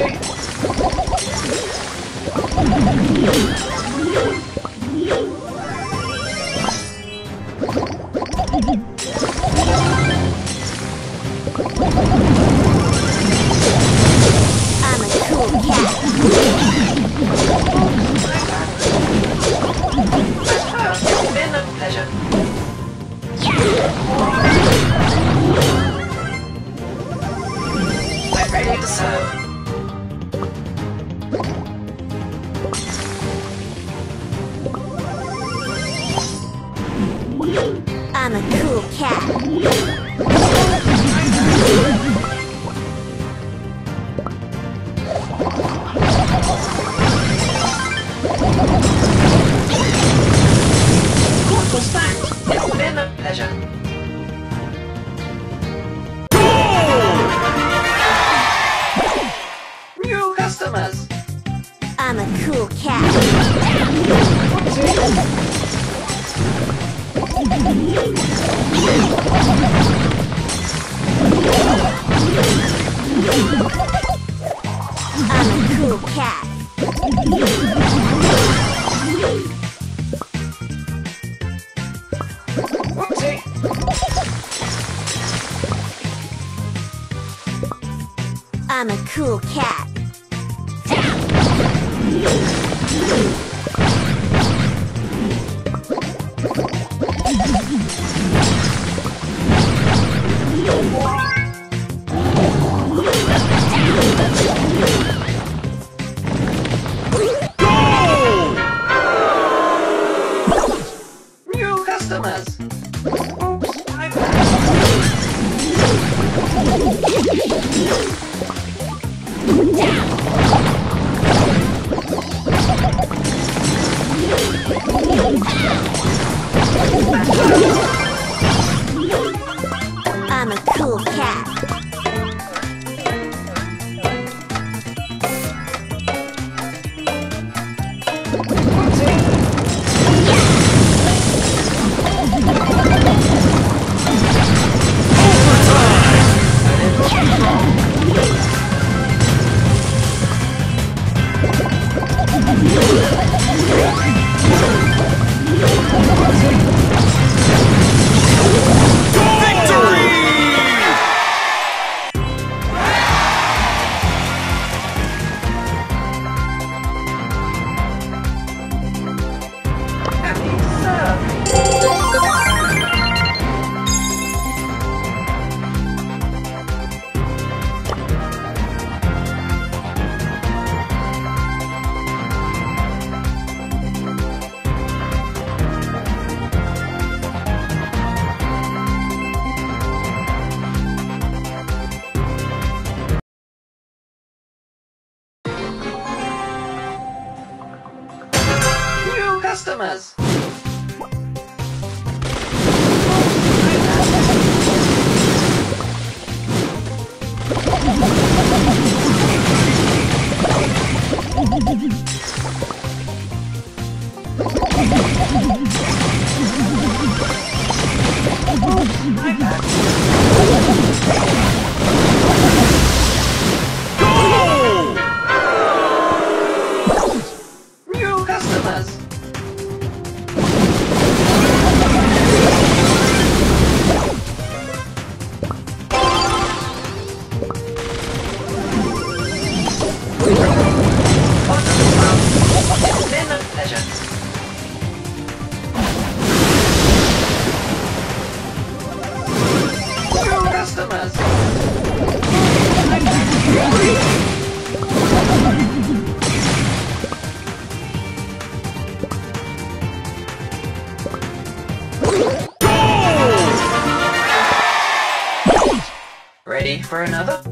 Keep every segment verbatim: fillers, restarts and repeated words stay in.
I'm a cool cat. Corporal Snack, it's been a pleasure. Cool! New customers. I'm a cool cat. I'm a cool cat. I'm a cool cat. I'm a cool cat. Customers. Ready for another?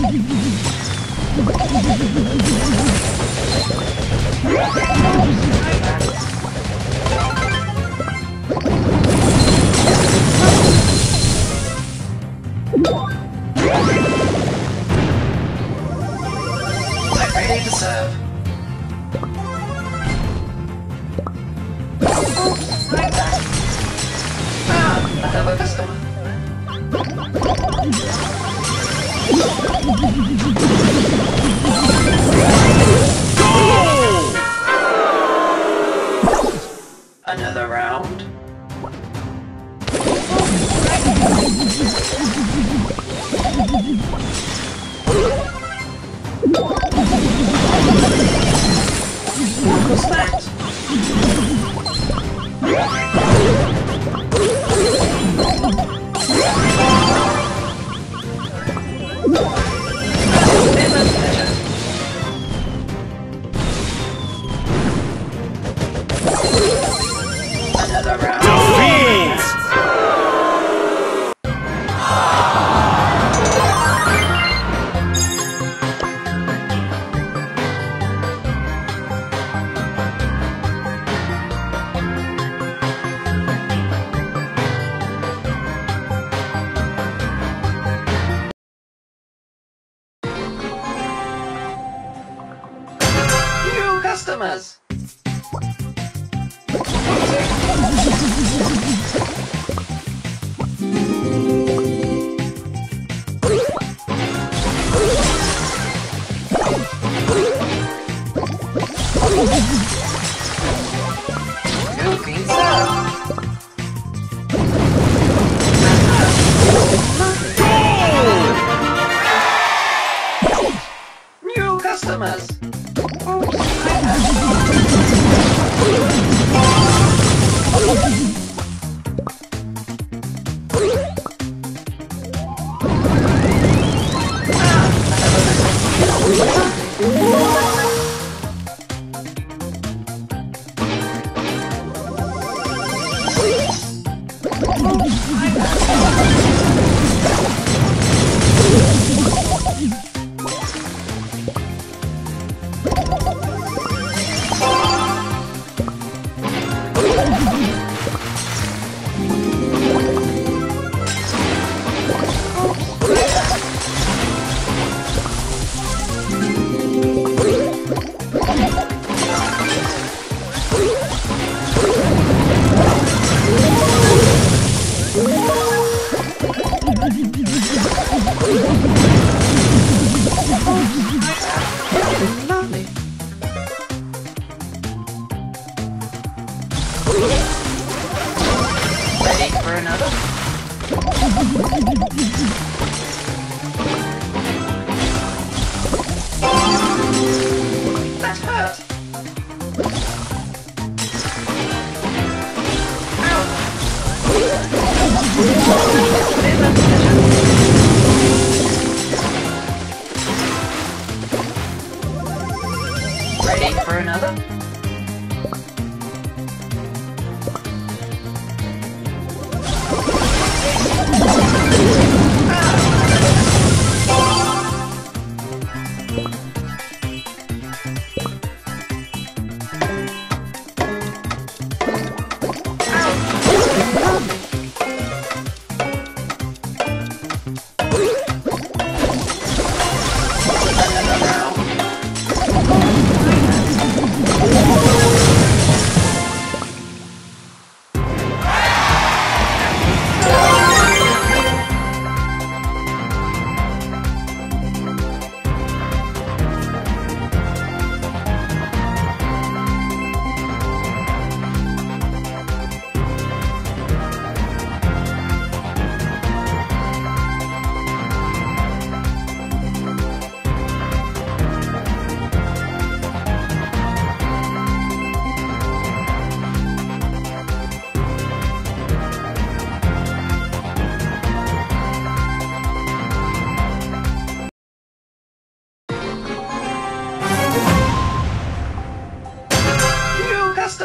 We're ready to serve. Like that. Ah, another customer. Another round. What was that? Customers. New customers. Ready for another? Customers.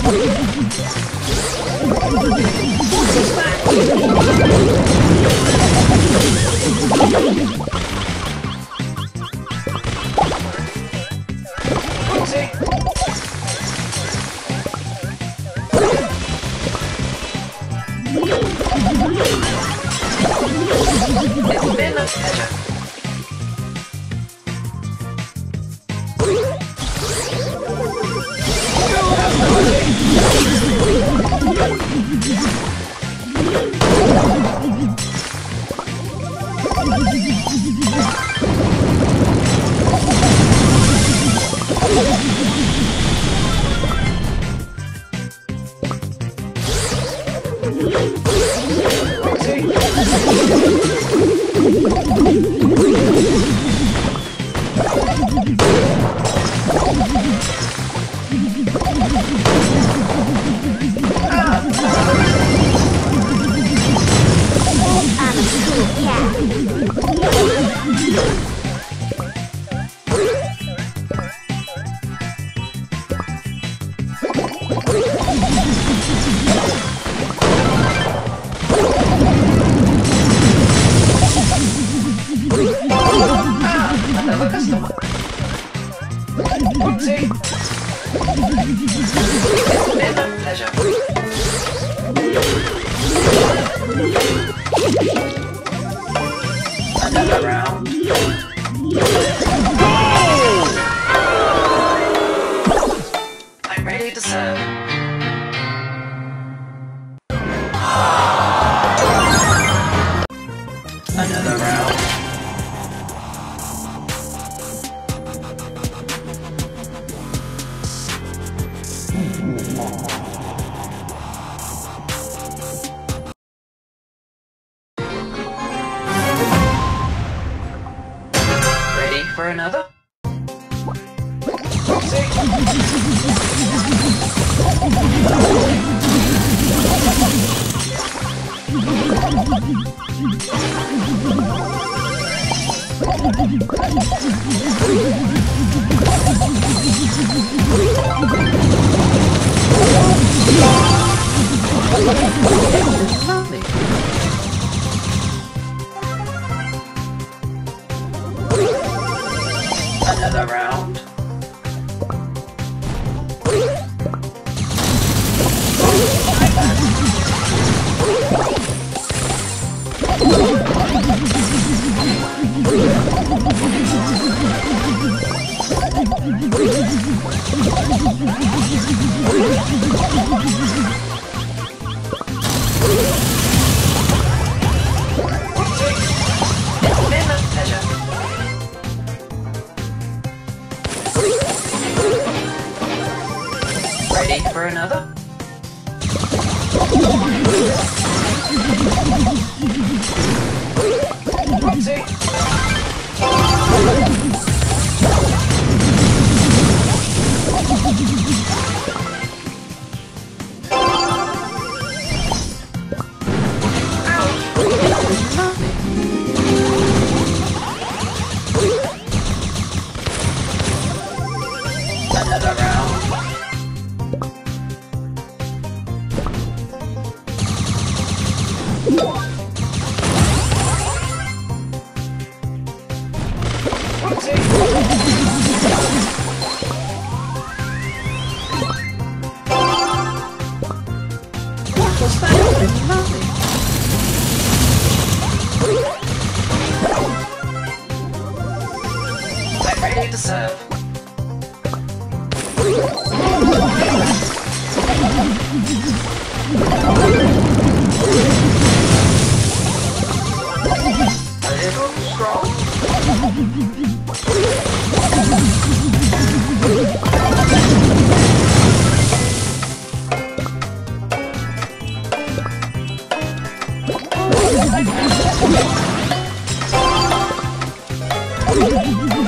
It's been a pleasure. Another? Another round. For another? Oopsie. Another round. I